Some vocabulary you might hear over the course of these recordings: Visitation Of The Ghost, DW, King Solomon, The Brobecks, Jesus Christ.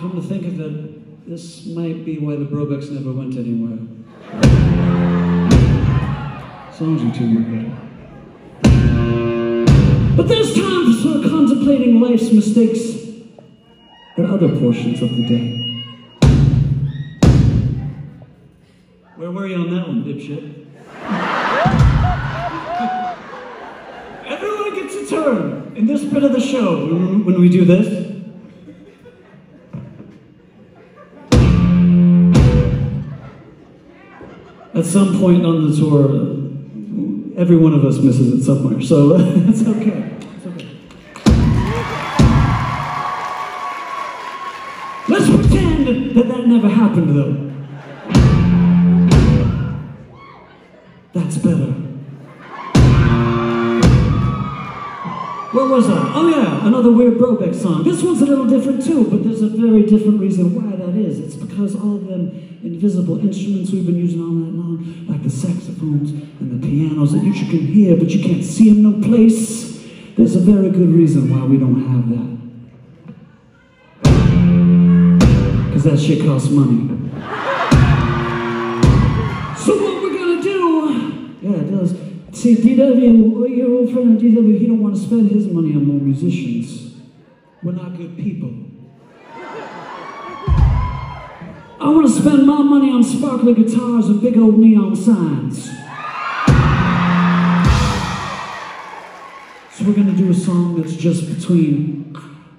come to think of it, this might be why the Brobecks never went anywhere. Songs are too good. But there's time for sort of contemplating life's mistakes at other portions of the day. Where were you on that one, dipshit? Everyone gets a turn in this bit of the show when we do this. At some point on the tour, every one of us misses it somewhere, so it's okay. It's okay. Let's pretend that that never happened, though. That's better. Where was I? Oh yeah, another weird Brobeck song. This one's a little different too, but there's a very different reason why that is. It's because all of them invisible instruments we've been using all night long, like the saxophones and the pianos that you can hear, but you can't see them no place. There's a very good reason why we don't have that. Because that shit costs money. So what we're gonna do, yeah it does. See, DW, your old friend DW, he don't want to spend his money on more musicians. We're not good people. I want to spend my money on sparkly guitars and big old neon signs. So we're going to do a song that's just between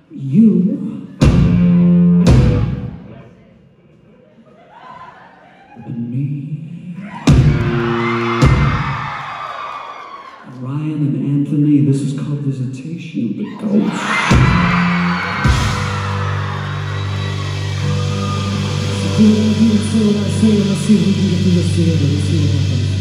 you and me. Ryan and Anthony, this is called Visitation Of The Ghost. Let's see if we can get through this together. Let's see what happens.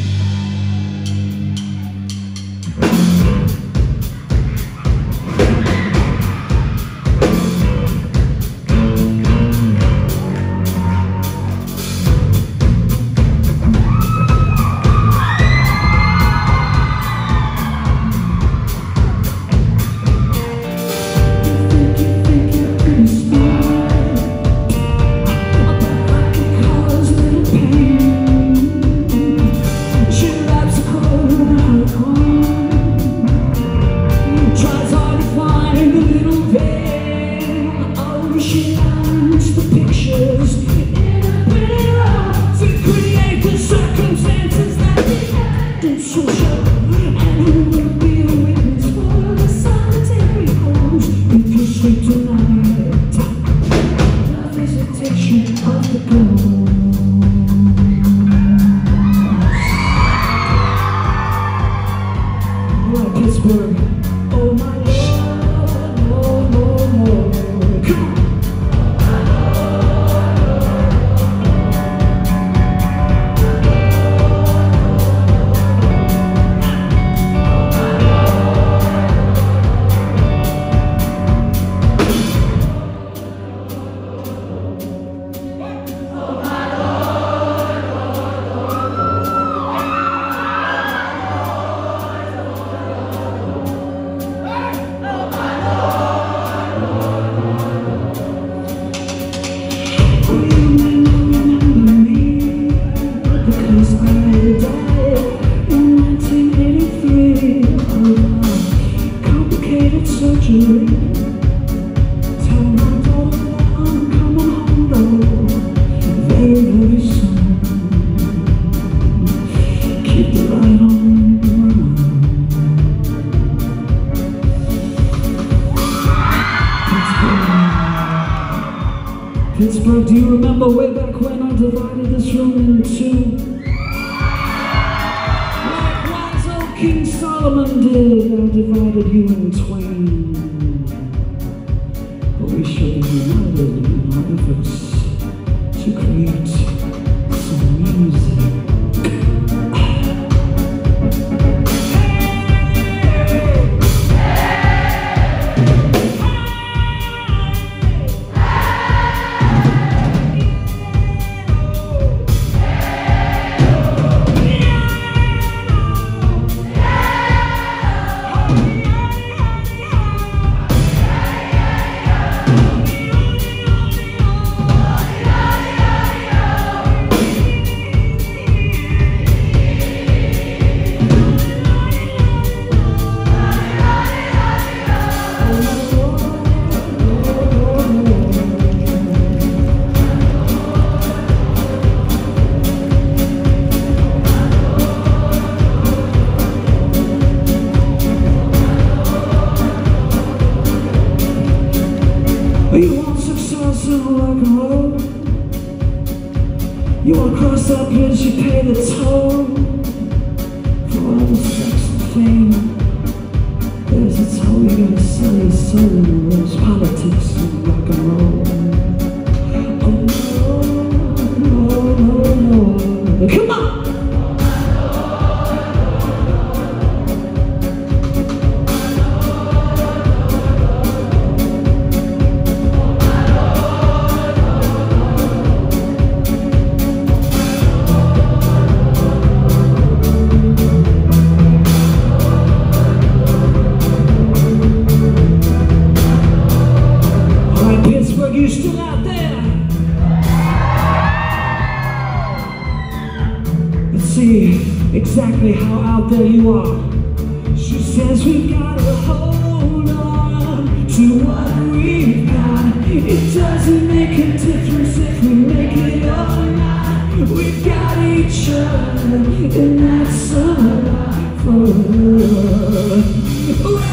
King Solomon did, I divided you in twain. But we shall be united in our efforts to create some music. like home. You were crossed up and she paid the toll for all the sex and fame. There's a toll you gotta sell your soul in those politics and rock and roll. Oh no, no, no, no. Come on! Exactly how out there you are. She says we've got to hold on to what we've got. It doesn't make a difference if we make it or not. We've got each other, and that's all for love.